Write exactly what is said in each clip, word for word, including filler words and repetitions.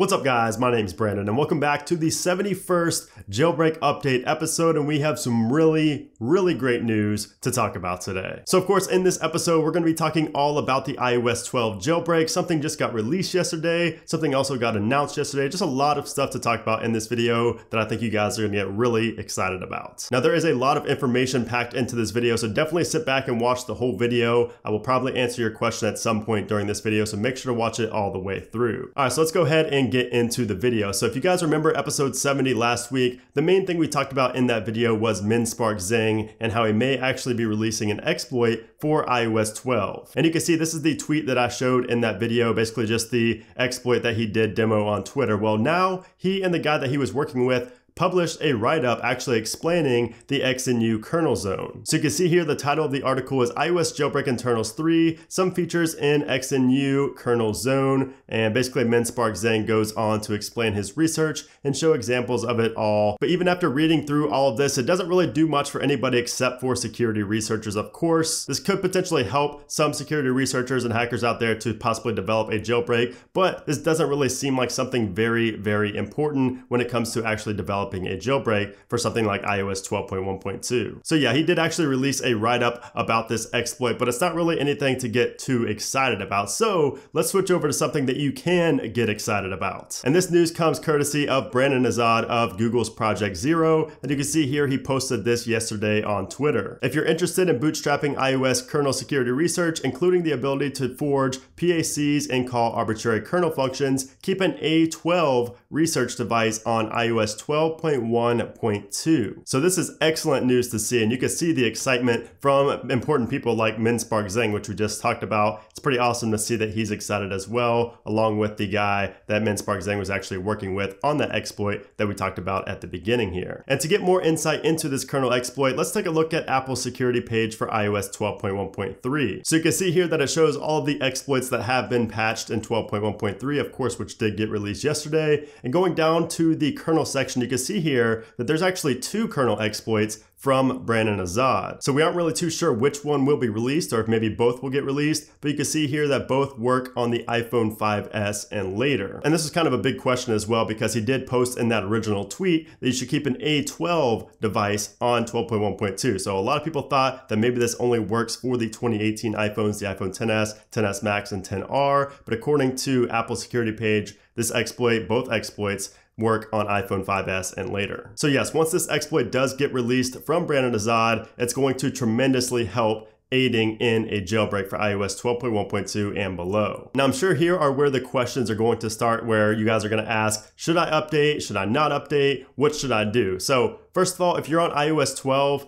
What's up guys, my name's Brandon and welcome back to the seventy-first jailbreak update episode, and we have some really, really great news to talk about today. So of course in this episode we're going to be talking all about the i O S twelve jailbreak. Something just got released yesterday, something also got announced yesterday, just a lot of stuff to talk about in this video that I think you guys are going to get really excited about. Now there is a lot of information packed into this video, so definitely sit back and watch the whole video. I will probably answer your question at some point during this video, so make sure to watch it all the way through. Alright, so let's go ahead and get into the video. So if you guys remember episode seventy last week, the main thing we talked about in that video was Min Spark Zheng and how he may actually be releasing an exploit for i O S twelve. And you can see this is the tweet that I showed in that video, basically just the exploit that he did demo on Twitter. Well, now he and the guy that he was working with published a write-up actually explaining the X N U kernel zone. So you can see here the title of the article is iOS Jailbreak Internals three, Some Features in X N U Kernel Zone, and basically Min Spark Zheng goes on to explain his research and show examples of it all. But even after reading through all of this, it doesn't really do much for anybody except for security researchers, of course. This could potentially help some security researchers and hackers out there to possibly develop a jailbreak, but this doesn't really seem like something very, very important when it comes to actually developing developing a jailbreak for something like i O S twelve point one point two. So yeah, he did actually release a write-up about this exploit, but it's not really anything to get too excited about. So let's switch over to something that you can get excited about. And this news comes courtesy of Brandon Azad of Google's Project Zero. And you can see here, he posted this yesterday on Twitter. If you're interested in bootstrapping iOS kernel security research, including the ability to forge P A Cs and call arbitrary kernel functions, keep an A twelve research device on i O S twelve point one point two. So this is excellent news to see, and you can see the excitement from important people like Min Spark Zheng, which we just talked about. It's pretty awesome to see that he's excited as well, along with the guy that Min Spark Zheng was actually working with on the exploit that we talked about at the beginning here. And to get more insight into this kernel exploit, let's take a look at Apple's security page for i O S twelve point one point three. So you can see here that it shows all of the exploits that have been patched in twelve point one point three, of course, which did get released yesterday. And going down to the kernel section, you can see here that there's actually two kernel exploits from Brandon Azad. So we aren't really too sure which one will be released, or if maybe both will get released, but you can see here that both work on the iPhone five S and later. And this is kind of a big question as well, because he did post in that original tweet that you should keep an A twelve device on twelve point one point two. So a lot of people thought that maybe this only works for the twenty eighteen iPhones, the iPhone ten S, ten S Max, and ten R, but according to Apple's security page, this exploit, both exploits, work on iPhone five S and later. So yes, once this exploit does get released from Brandon Azad, it's going to tremendously help aiding in a jailbreak for i O S twelve point one point two and below. Now I'm sure here are where the questions are going to start, where you guys are going to ask, should I update? Should I not update? What should I do? So first of all, if you're on i O S twelve,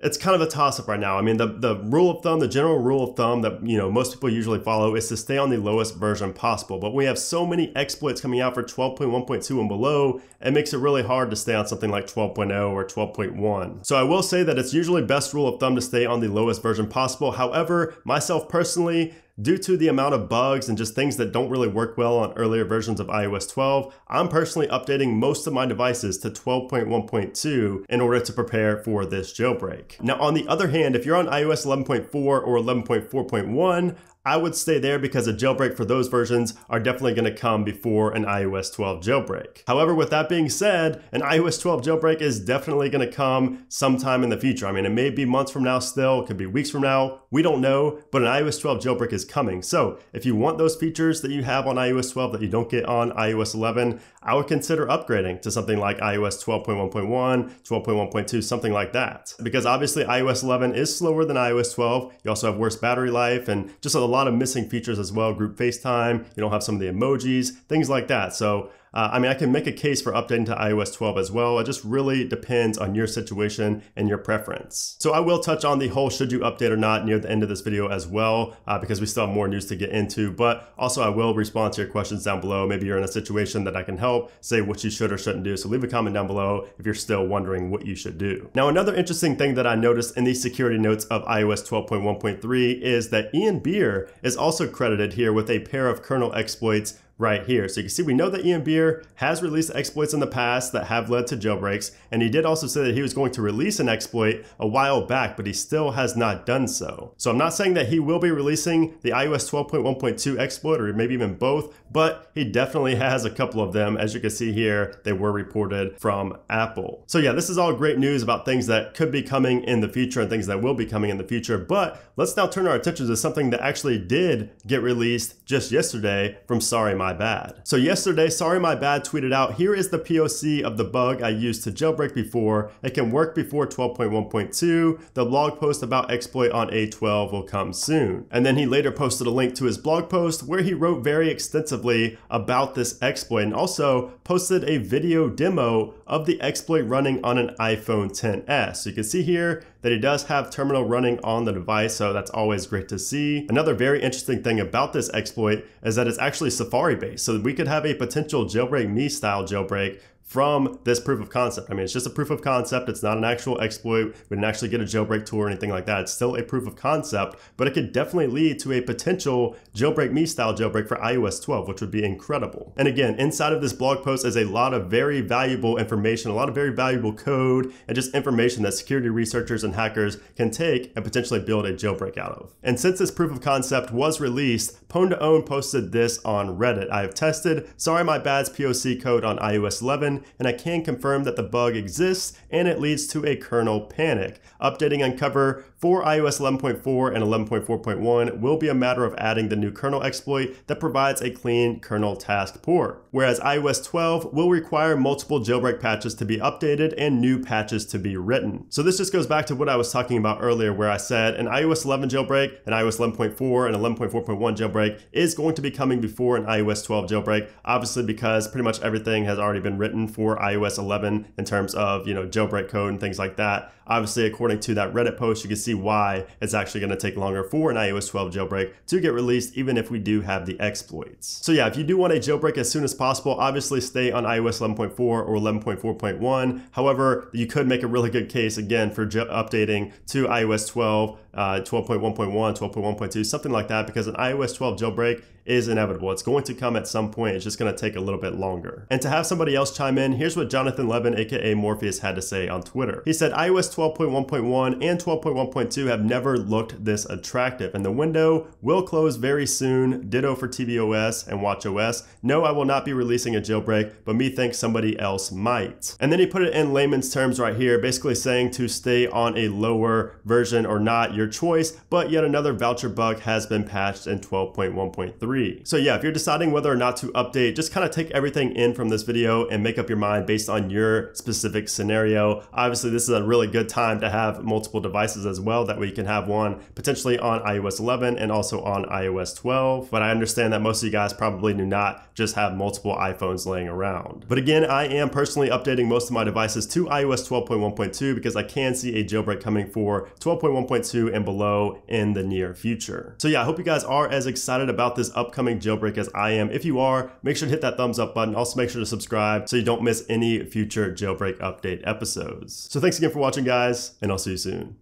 it's kind of a toss-up right now. I mean, the, the rule of thumb, the general rule of thumb that, you know, most people usually follow is to stay on the lowest version possible. But we have so many exploits coming out for twelve point one point two and below, it makes it really hard to stay on something like twelve point oh or twelve point one. So I will say that it's usually best rule of thumb to stay on the lowest version possible. However, myself personally, due to the amount of bugs and just things that don't really work well on earlier versions of i O S twelve, I'm personally updating most of my devices to twelve point one point two in order to prepare for this jailbreak. Now, on the other hand, if you're on i O S eleven point four or eleven point four point one, I would stay there because a jailbreak for those versions are definitely going to come before an i O S twelve jailbreak. However, with that being said, an i O S twelve jailbreak is definitely going to come sometime in the future. I mean, it may be months from now still, it could be weeks from now, we don't know, but an i O S twelve jailbreak is coming. So if you want those features that you have on i O S twelve that you don't get on i O S eleven, I would consider upgrading to something like i O S twelve point one point one, twelve point one point two, something like that. Because obviously i O S eleven is slower than i O S twelve, you also have worse battery life and just a A lot of missing features as well, group FaceTime, you don't have some of the emojis, things like that. So Uh, I mean, I can make a case for updating to i O S twelve as well. It just really depends on your situation and your preference. So I will touch on the whole should you update or not near the end of this video as well, uh, because we still have more news to get into. But also I will respond to your questions down below. Maybe you're in a situation that I can help say what you should or shouldn't do. So leave a comment down below if you're still wondering what you should do. Now, another interesting thing that I noticed in the security notes of i O S twelve point one point three is that Ian Beer is also credited here with a pair of kernel exploits right here. So you can see we know that Ian Beer has released exploits in the past that have led to jailbreaks, and he did also say that he was going to release an exploit a while back, but he still has not done so. So I'm not saying that he will be releasing the iOS twelve point one point two exploit or maybe even both, but he definitely has a couple of them. As you can see here, they were reported from Apple. So yeah, this is all great news about things that could be coming in the future and things that will be coming in the future, but let's now turn our attention to something that actually did get released just yesterday from SorryMybad. So yesterday, SorryMybad tweeted out, here is the P O C of the bug I used to jailbreak before. It can work before twelve point one point two. The blog post about exploit on A twelve will come soon. And then he later posted a link to his blog post where he wrote very extensively about this exploit and also posted a video demo of the exploit running on an iPhone X S. So you can see here that he does have terminal running on the device, so that's always great to see. Another very interesting thing about this exploit is that it's actually Safari-based, so we could have a potential jailbreak me style jailbreak from this proof of concept. I mean, it's just a proof of concept. It's not an actual exploit. We didn't actually get a jailbreak tool or anything like that. It's still a proof of concept, but it could definitely lead to a potential jailbreak me style jailbreak for iOS twelve, which would be incredible. And again, inside of this blog post is a lot of very valuable information, a lot of very valuable code, and just information that security researchers and hackers can take and potentially build a jailbreak out of. And since this proof of concept was released, Pwn to Own posted this on Reddit. I have tested SorryMybad's P O C code on iOS eleven, and I can confirm that the bug exists and it leads to a kernel panic. Updating Uncover for iOS eleven point four and eleven point four point one will be a matter of adding the new kernel exploit that provides a clean kernel task port, whereas iOS twelve will require multiple jailbreak patches to be updated and new patches to be written. So this just goes back to what I was talking about earlier, where I said an iOS eleven jailbreak, an iOS eleven point four and eleven point four point one jailbreak is going to be coming before an iOS twelve jailbreak, obviously because pretty much everything has already been written for iOS eleven in terms of, you know, jailbreak code and things like that. Obviously, according to that Reddit post, you can see why it's actually going to take longer for an iOS twelve jailbreak to get released, even if we do have the exploits. So yeah, if you do want a jailbreak as soon as possible, obviously stay on iOS eleven point four or eleven point four point one. However, you could make a really good case again for updating to iOS twelve, uh, twelve point one point one, twelve point one point two, something like that, because an iOS twelve jailbreak is inevitable. It's going to come at some point. It's just going to take a little bit longer. And to have somebody else chime in, here's what Jonathan Levin, aka Morpheus, had to say on Twitter. He said, iOS twelve point one point one and twelve point one point two have never looked this attractive, and the window will close very soon. Ditto for tvOS and watchOS. No, I will not be releasing a jailbreak, but me thinks somebody else might. And then he put it in layman's terms right here, basically saying to stay on a lower version or not, your choice, but yet another voucher bug has been patched in twelve point one point three. So yeah, if you're deciding whether or not to update, just kind of take everything in from this video and make up your mind based on your specific scenario. Obviously, this is a really good time to have multiple devices as well. That way you can have one potentially on iOS eleven and also on iOS twelve. But I understand that most of you guys probably do not just have multiple iPhones laying around. But again, I am personally updating most of my devices to iOS twelve point one point two because I can see a jailbreak coming for twelve point one point two and below in the near future. So yeah, I hope you guys are as excited about this update upcoming jailbreak as I am. If you are, make sure to hit that thumbs up button. Also make sure to subscribe so you don't miss any future jailbreak update episodes. So thanks again for watching, guys, and I'll see you soon.